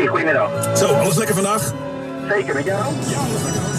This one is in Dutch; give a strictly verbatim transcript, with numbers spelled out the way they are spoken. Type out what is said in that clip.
Hey, goedemiddag. Zo, alles lekker vandaag? Zeker, met jou? Ja, alles lekker.